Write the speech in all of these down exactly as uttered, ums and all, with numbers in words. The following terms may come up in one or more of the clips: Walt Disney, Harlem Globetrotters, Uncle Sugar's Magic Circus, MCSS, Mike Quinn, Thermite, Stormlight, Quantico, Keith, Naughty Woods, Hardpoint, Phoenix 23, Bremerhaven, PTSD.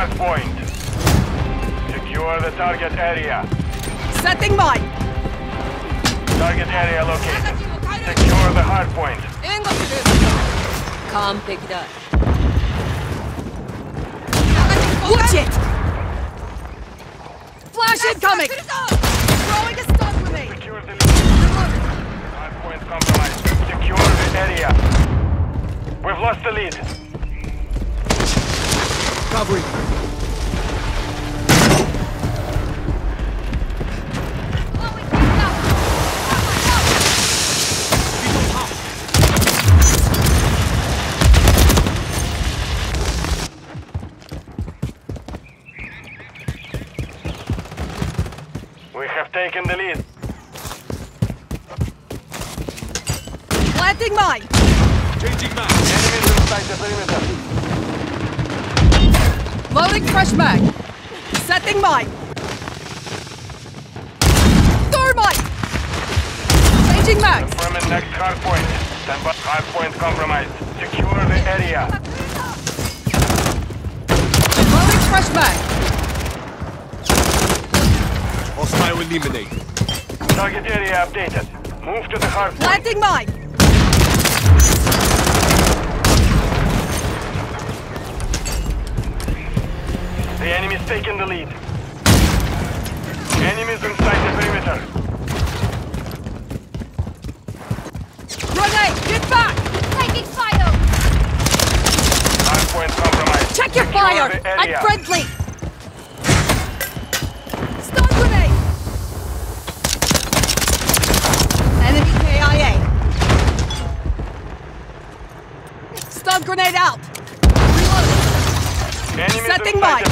hardpoint. Secure the target area. Setting mine. Target area located. Secure the hardpoint. Come pick it up. Watch it! Flash incoming! Throwing a stun with me! Secure the lead. Hardpoint compromised. Secure the area. We've lost the lead. Covering. Taking the lead. Planting mine. Changing mag. Enemies inside the perimeter. Loading fresh mag. Setting mine. Door mine. Changing mag. Confirming next hard point. Stand by. Hard point compromised. Secure the area. Loading fresh mag. Hostile eliminated. Target area updated. Move to the hard point. Planting mine! The enemy's taking the lead. Enemies inside the perimeter. Grenade! Get back! Taking fire! Hard point compromised. Check your fire! Unfriendly! Grenade out! Reloading! Setting mine!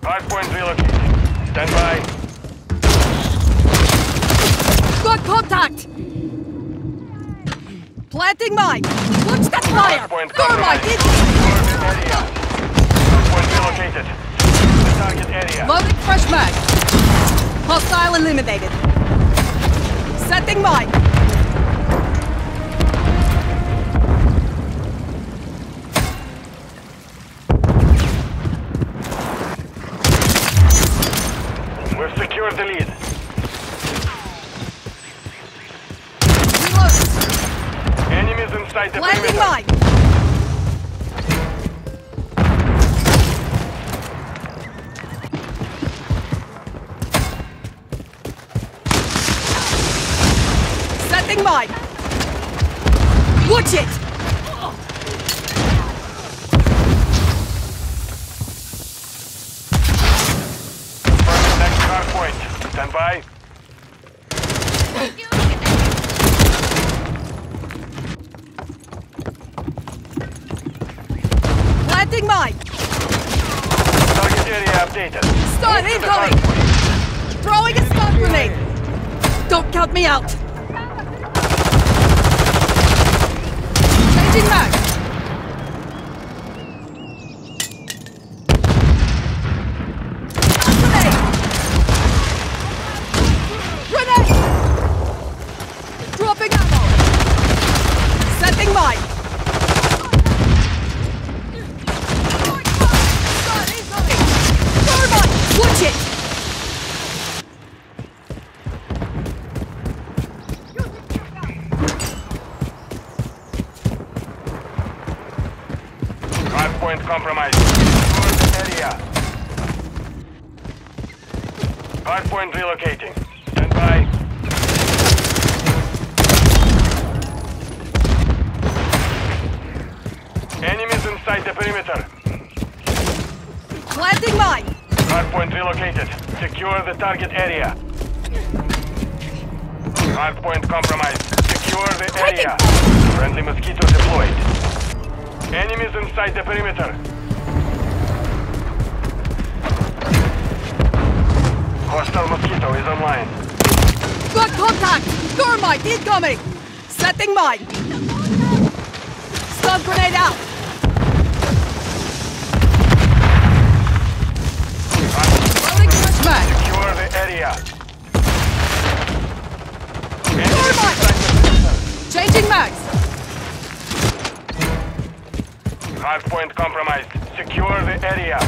Hardpoint relocated. Stand by. Got contact! Planting mine! Launch that fire! Thermite! Hardpoint relocated. The target area. Loading fresh mag. Hostile eliminated. Setting mine. We've secured the lead. Reload. Enemies inside the landing mine. Mine. Watch it! Next hard point. Stand by. Planting mine! Target area updated. Stun incoming! Throwing a stun grenade! Don't count me out! Back. Grenade! Grenade! Dropping ammo! Setting mine! Thermite! Watch it! Point compromised. Secure the area. Hardpoint relocating. Stand by. Enemies inside the perimeter. Planting mine. Hardpoint relocated. Secure the target area. Hardpoint compromised. Secure the area. Friendly mosquito deployed. Enemies inside the perimeter. Hostile mosquito is online. Got contact! Thermite incoming! Setting mine! Stun grenade out! Rolling flashback! Secure the area! Thermite! Engaging Max. Hardpoint compromised. Secure the area.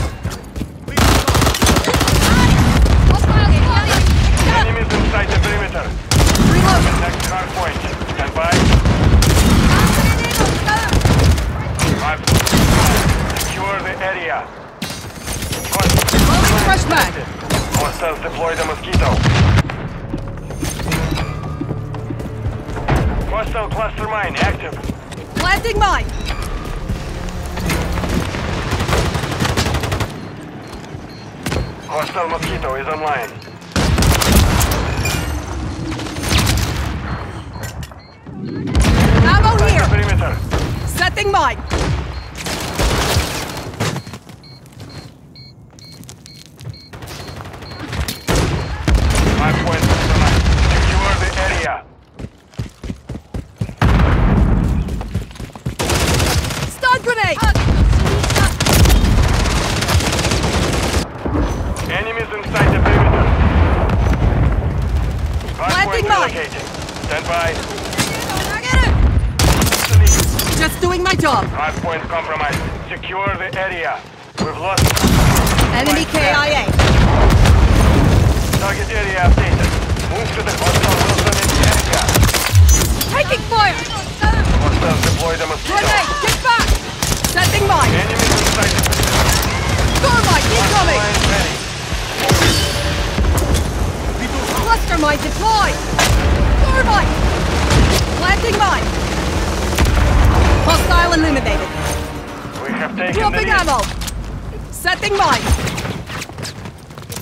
Enemies inside the perimeter. Reload. Next hardpoint. Stand by. Hardpoint. Secure the area. Crush back. Hostiles deploy the mosquito. Hostile cluster mine active. Planting mine. Hostile mosquito is online. Ammo here. Perimeter. Setting mine. Five points. Secure the area. Grenade! Enemies inside the perimeter. Planting mine! Stand by. I get it! Just doing my job. Hardpoint compromised. Secure the area. We've lost. Enemy K I A. Target area updated. Move to the hostile area. Taking fire! Hostiles deploy the mosquito. Grenade! Get back! Setting mine! Enemy inside the perimeter. Stormlight incoming! Cluster mine deployed! Stormlight! Planting mine! Hostile eliminated. We have taken dropping the ammo! Setting mine!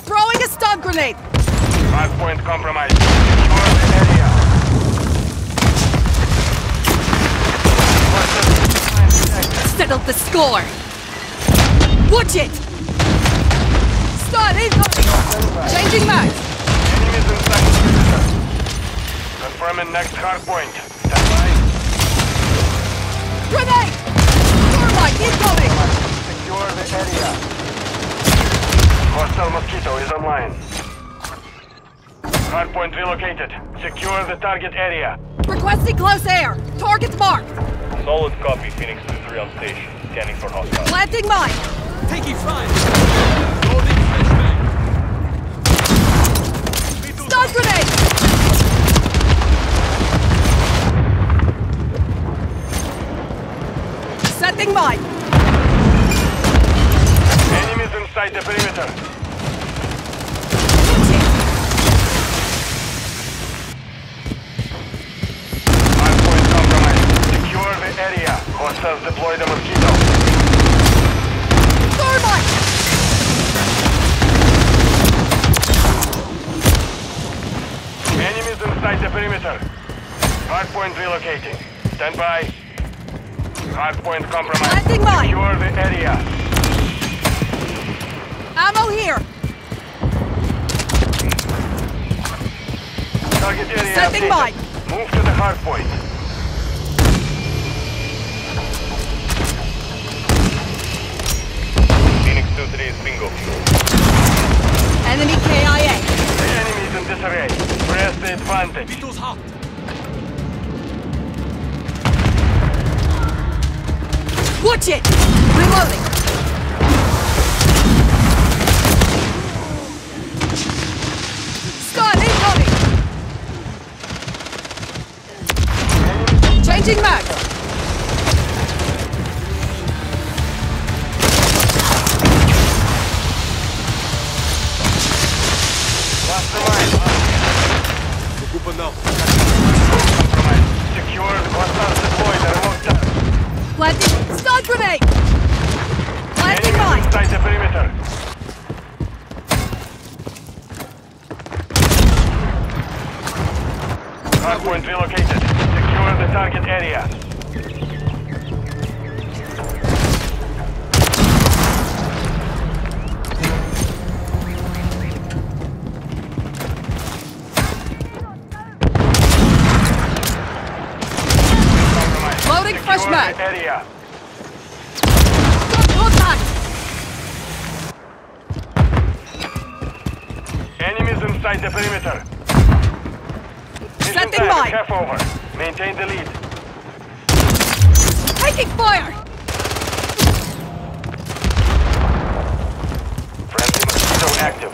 Throwing a stun grenade! Hardpoint compromised. Secure the area. Settled the score! Watch it! Start incoming! Changing max! Enemies inside. Confirming next hardpoint. Stand by. Grenade! Stormlight incoming! Secure the area. Hostile mosquito is online. Hardpoint relocated. Secure the target area. Requesting close air. Target marked. Solid copy, Phoenix twenty-three on station. Scanning for hostile. Planting mine! Taking fire! Loading flashbang! Stun grenade! Setting mine! Enemies inside the perimeter. Area. Hostiles deploy the mosquito. Stormlight! Enemies inside the perimeter. Hardpoint relocating. Stand by. Hardpoint compromised. Secure the area. Ammo here. Target area. Setting mine. Move to the hardpoint. Today's bingo fuel. Enemy K I A. The enemy is in disarray. Press the advantage. Vito's hot. Watch it! Reloading. Scott incoming! Changing mag. No. Secured. Hostiles deployed at a long time. Planting. Stun grenade! Planting mine! Inside the perimeter. Hardpoint relocated. Secure the target area. Area. Enemies inside the perimeter. Setting mine. Half over. Maintain the lead. Taking fire! Friendly mosquito active.